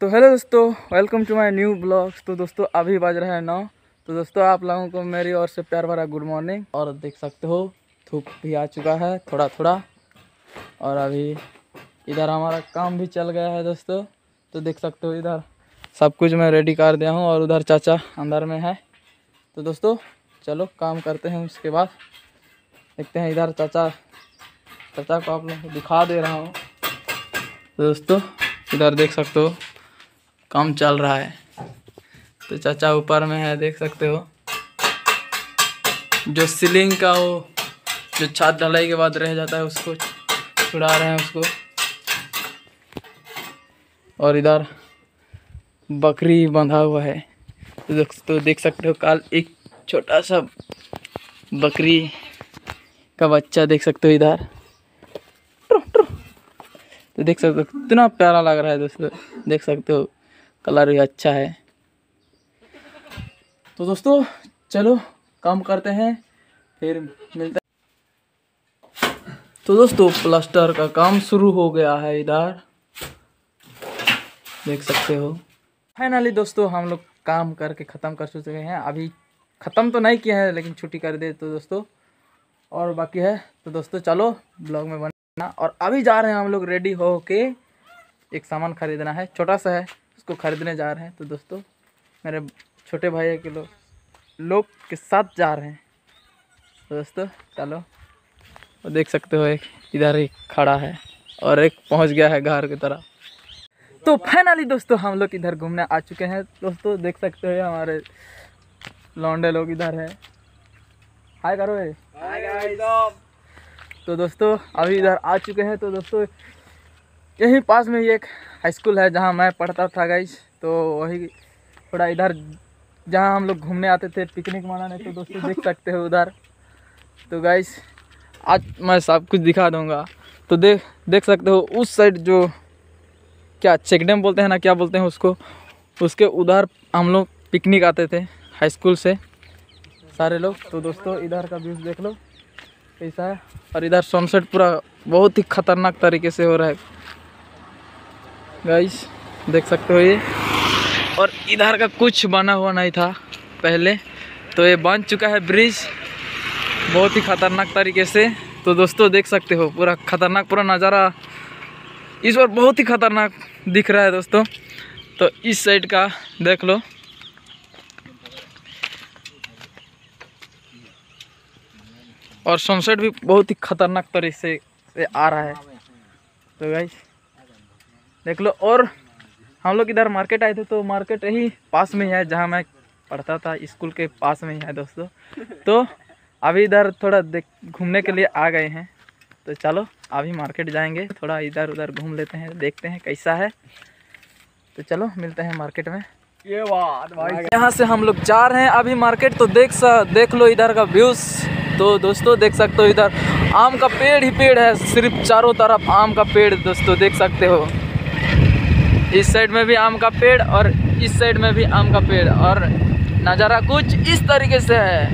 तो हेलो दोस्तों, welcome to my new blogs. तो दोस्तों अभी बज रहा है 9। तो दोस्तों आप लोगों को मेरी ओर से प्यार भरा गुड मॉर्निंग। और देख सकते हो थूक भी आ चुका है थोड़ा थोड़ा, और अभी इधर हमारा काम भी चल गया है दोस्तों। तो देख सकते हो इधर सब कुछ मैं रेडी कर दिया हूँ, और उधर चाचा अंदर में है। तो दोस्तों चलो काम करते हैं, उसके बाद देखते हैं। इधर चाचा को आप लोगों को दिखा दे रहा हूँ। तो दोस्तों इधर देख सकते हो काम चल रहा है। तो चाचा ऊपर में है, देख सकते हो जो सीलिंग का वो जो छत ढलाई के बाद रह जाता है उसको छुड़ा रहे हैं उसको। और इधर बकरी बंधा हुआ है। तो देख सकते हो काल एक छोटा सा बकरी का बच्चा देख सकते हो इधर। तो देख सकते हो कितना प्यारा लग रहा है दोस्तों, देख सकते हो कलर भी अच्छा है। तो दोस्तों चलो काम करते हैं, फिर मिलते हैं। तो दोस्तों प्लास्टर का काम शुरू हो गया है इधर, देख सकते हो। फाइनली दोस्तों हम लोग काम करके ख़त्म कर चुके हैं। अभी ख़त्म तो नहीं किया है लेकिन छुट्टी कर दे तो दोस्तों और बाकी है। तो दोस्तों चलो ब्लॉग में बनना। और अभी जा रहे हैं हम लोग रेडी हो के, एक सामान खरीदना है, छोटा सा है उसको खरीदने जा रहे हैं। तो दोस्तों मेरे छोटे भाई के लोग के साथ जा रहे हैं। तो दोस्तों चलो। और देख सकते हो एक इधर ही खड़ा है और एक पहुंच गया है घर की तरफ। तो फाइनली दोस्तों हम लोग इधर घूमने आ चुके हैं। दोस्तों देख सकते हो हमारे लौंडे लोग इधर है। हाय करो हाय। तो दोस्तों अभी इधर आ चुके हैं। तो दोस्तों यही पास में ही एक हाई स्कूल है जहाँ मैं पढ़ता था गाइस। तो वही थोड़ा इधर जहाँ हम लोग घूमने आते थे पिकनिक मनाने। तो दोस्तों देख सकते हो उधर। तो गाइस आज मैं सब कुछ दिखा दूँगा। तो देख सकते हो उस साइड जो क्या चेक डैम बोलते हैं ना, क्या बोलते हैं उसको, उसके उधर हम लोग पिकनिक आते थे हाई स्कूल से सारे लोग। तो दोस्तों इधर का व्यूज़ देख लो कैसा है। और इधर सनसेट पूरा बहुत ही ख़तरनाक तरीके से हो रहा है गाइस, देख सकते हो ये। और इधर का कुछ बना हुआ नहीं था पहले, तो ये बन चुका है ब्रिज बहुत ही ख़तरनाक तरीके से। तो दोस्तों देख सकते हो पूरा ख़तरनाक पूरा नज़ारा इस बार बहुत ही ख़तरनाक दिख रहा है दोस्तों। तो इस साइड का देख लो। और सनसेट भी बहुत ही ख़तरनाक तरीके से आ रहा है। तो गाइस देख लो। और हम लोग इधर मार्केट आए थे, तो मार्केट यही पास में ही है जहाँ मैं पढ़ता था, स्कूल के पास में ही है दोस्तों। तो अभी इधर थोड़ा घूमने के लिए आ गए हैं। तो चलो अभी मार्केट जाएंगे, थोड़ा इधर उधर घूम लेते हैं, देखते हैं कैसा है। तो चलो मिलते हैं मार्केट में। ये बात भाई, यहाँ से हम लोग जा रहे हैं अभी मार्केट। तो देख लो इधर का व्यूज़। तो दोस्तों देख सकते हो इधर आम का पेड़ ही पेड़ है, सिर्फ चारों तरफ आम का पेड़। दोस्तों देख सकते हो इस साइड में भी आम का पेड़ और इस साइड में भी आम का पेड़, और नज़ारा कुछ इस तरीके से है।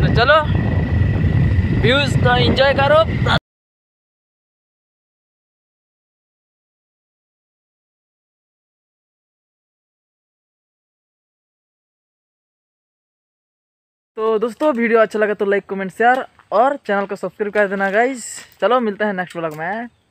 तो चलो व्यूज़ का एंजॉय करो। तो दोस्तों वीडियो अच्छा लगा तो लाइक कमेंट शेयर और चैनल को सब्सक्राइब कर देना गाइस। चलो मिलते हैं नेक्स्ट व्लॉग में।